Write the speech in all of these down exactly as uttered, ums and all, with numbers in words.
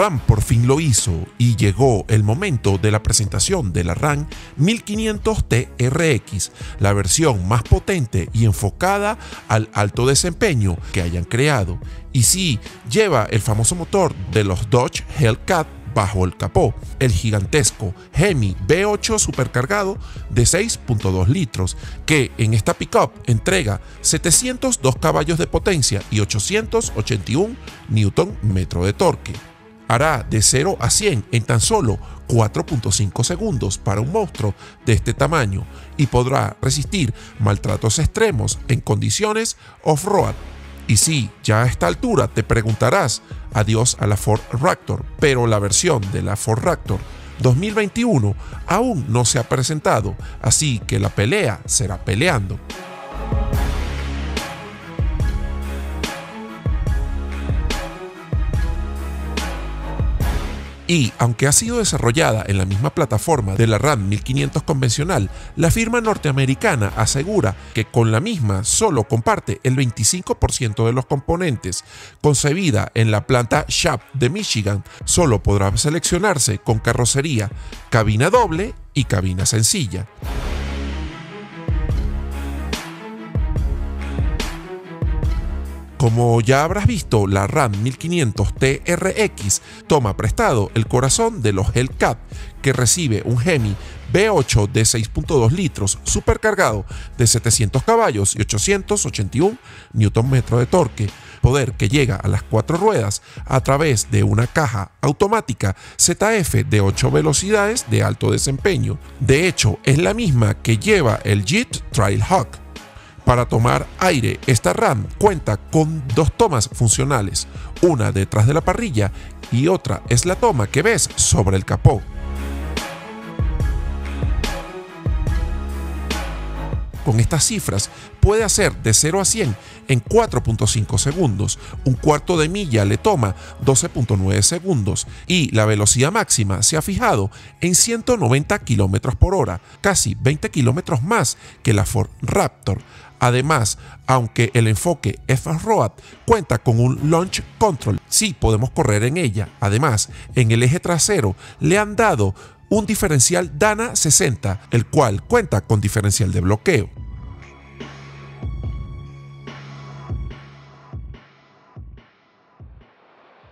Ram por fin lo hizo y llegó el momento de la presentación de la Ram mil quinientos T R X, la versión más potente y enfocada al alto desempeño que hayan creado. Y sí, lleva el famoso motor de los Dodge Hellcat bajo el capó, el gigantesco Hemi V ocho supercargado de seis punto dos litros, que en esta pickup entrega setecientos dos caballos de potencia y ochocientos ochenta y un newton metro de torque. Hará de cero a cien en tan solo cuatro punto cinco segundos para un monstruo de este tamaño y podrá resistir maltratos extremos en condiciones off-road. Y sí, ya a esta altura te preguntarás adiós a la Ford Raptor, pero la versión de la Ford Raptor dos mil veintiuno aún no se ha presentado, así que la pelea será peleando. Y, aunque ha sido desarrollada en la misma plataforma de la Ram mil quinientos convencional, la firma norteamericana asegura que con la misma solo comparte el veinticinco por ciento de los componentes. Concebida en la planta Sharp de Michigan, solo podrá seleccionarse con carrocería, cabina doble y cabina sencilla. Como ya habrás visto, la Ram mil quinientos T R X toma prestado el corazón de los Hellcat, que recibe un Hemi V ocho de seis punto dos litros supercargado de setecientos caballos y ochocientos ochenta y un newton metro de torque, poder que llega a las cuatro ruedas a través de una caja automática Z F de ocho velocidades de alto desempeño. De hecho, es la misma que lleva el Jeep Trailhawk. Para tomar aire, esta Ram cuenta con dos tomas funcionales, una detrás de la parrilla y otra es la toma que ves sobre el capó. Con estas cifras puede hacer de cero a cien en cuatro punto cinco segundos, un cuarto de milla le toma doce punto nueve segundos y la velocidad máxima se ha fijado en ciento noventa kilómetros por hora, casi veinte kilómetros más que la Ford Raptor. Además, aunque el enfoque es off-road, cuenta con un launch control, sí podemos correr en ella. Además, en el eje trasero le han dado un diferencial Dana sesenta, el cual cuenta con diferencial de bloqueo.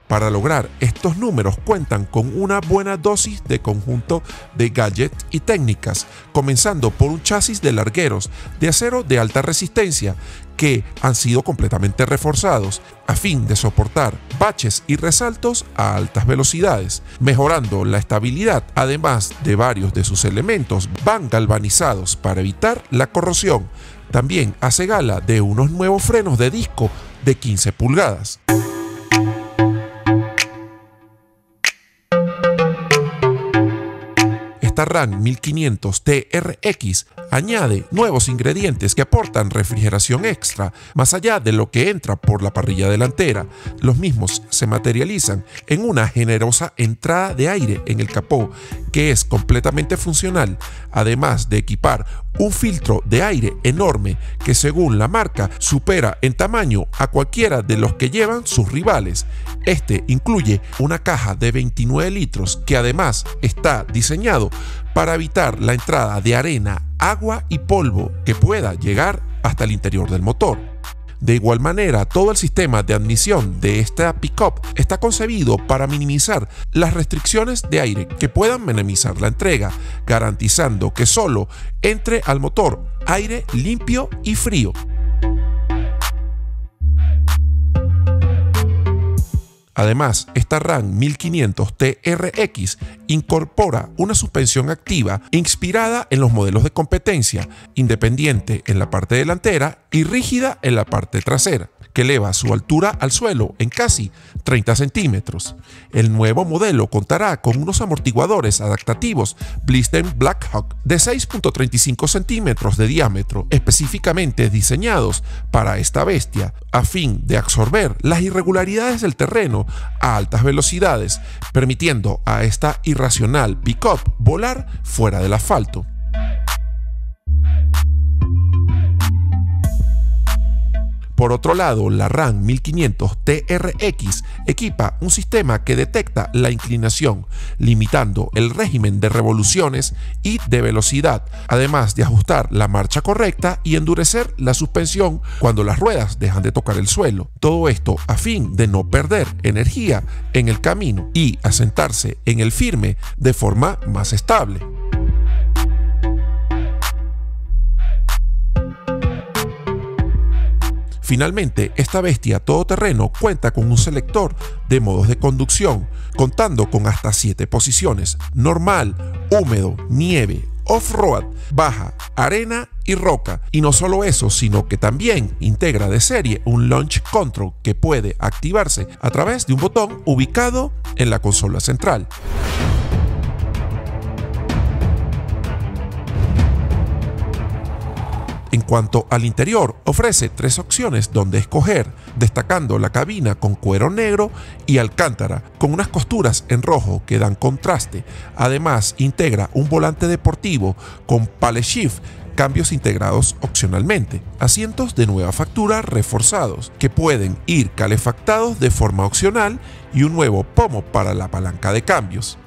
Para lograr estos números cuentan con una buena dosis de conjunto de gadgets y técnicas, comenzando por un chasis de largueros de acero de alta resistencia que han sido completamente reforzados a fin de soportar baches y resaltos a altas velocidades, mejorando la estabilidad. Además de varios de sus elementos van galvanizados para evitar la corrosión. También hace gala de unos nuevos frenos de disco de quince pulgadas. La Ram mil quinientos T R X añade nuevos ingredientes que aportan refrigeración extra, más allá de lo que entra por la parrilla delantera. Los mismos se materializan en una generosa entrada de aire en el capó, que es completamente funcional, además de equipar un filtro de aire enorme que, según la marca, supera en tamaño a cualquiera de los que llevan sus rivales. Este incluye una caja de veintinueve litros que además está diseñado para evitar la entrada de arena, agua y polvo que pueda llegar hasta el interior del motor. De igual manera, todo el sistema de admisión de esta pickup está concebido para minimizar las restricciones de aire que puedan minimizar la entrega, garantizando que solo entre al motor aire limpio y frío. Además, esta Ram mil quinientos T R X incorpora una suspensión activa inspirada en los modelos de competencia, independiente en la parte delantera y rígida en la parte trasera, que eleva su altura al suelo en casi treinta centímetros. El nuevo modelo contará con unos amortiguadores adaptativos Bilstein Black Hawk de seis punto treinta y cinco centímetros de diámetro, específicamente diseñados para esta bestia, a fin de absorber las irregularidades del terreno a altas velocidades, permitiendo a esta irracional pickup volar fuera del asfalto. Por otro lado, la Ram mil quinientos T R X equipa un sistema que detecta la inclinación, limitando el régimen de revoluciones y de velocidad, además de ajustar la marcha correcta y endurecer la suspensión cuando las ruedas dejan de tocar el suelo. Todo esto a fin de no perder energía en el camino y asentarse en el firme de forma más estable. Finalmente, esta bestia todoterreno cuenta con un selector de modos de conducción, contando con hasta siete posiciones: normal, húmedo, nieve, off-road, baja, arena y roca. Y no solo eso, sino que también integra de serie un launch control que puede activarse a través de un botón ubicado en la consola central. En cuanto al interior, ofrece tres opciones donde escoger, destacando la cabina con cuero negro y alcántara, con unas costuras en rojo que dan contraste. Además, integra un volante deportivo con paddle shift, cambios integrados opcionalmente, asientos de nueva factura reforzados, que pueden ir calefactados de forma opcional y un nuevo pomo para la palanca de cambios.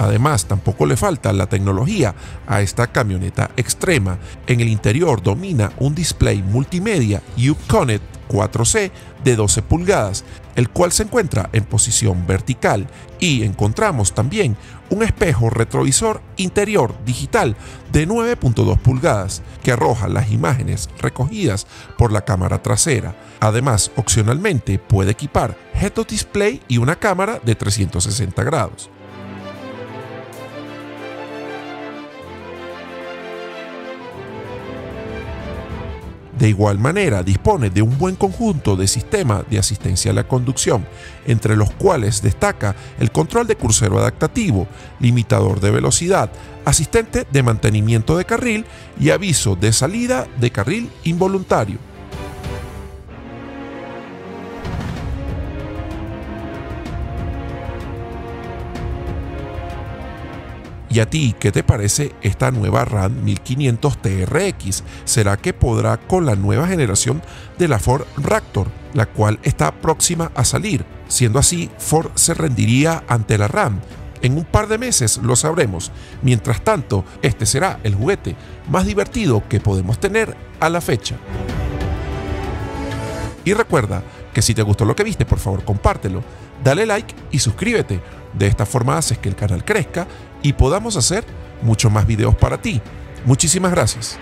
Además, tampoco le falta la tecnología a esta camioneta extrema. En el interior domina un display multimedia UConnect cuatro C de doce pulgadas, el cual se encuentra en posición vertical, y encontramos también un espejo retrovisor interior digital de nueve punto dos pulgadas que arroja las imágenes recogidas por la cámara trasera. Además, opcionalmente puede equipar head-up display y una cámara de trescientos sesenta grados. De igual manera, dispone de un buen conjunto de sistemas de asistencia a la conducción, entre los cuales destaca el control de crucero adaptativo, limitador de velocidad, asistente de mantenimiento de carril y aviso de salida de carril involuntario. ¿Y a ti qué te parece esta nueva Ram mil quinientos T R X? ¿Será que podrá con la nueva generación de la Ford Raptor, la cual está próxima a salir? Siendo así, Ford se rendiría ante la Ram. En un par de meses lo sabremos. Mientras tanto, este será el juguete más divertido que podemos tener a la fecha. Y recuerda que si te gustó lo que viste, por favor compártelo, dale like y suscríbete. De esta forma haces que el canal crezca y podamos hacer muchos más videos para ti. Muchísimas gracias.